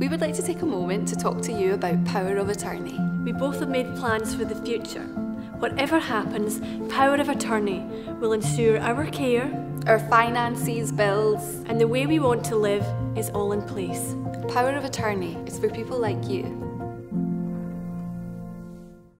We would like to take a moment to talk to you about power of attorney. We both have made plans for the future. Whatever happens, power of attorney will ensure our care, our finances, bills, and the way we want to live is all in place. Power of attorney is for people like you.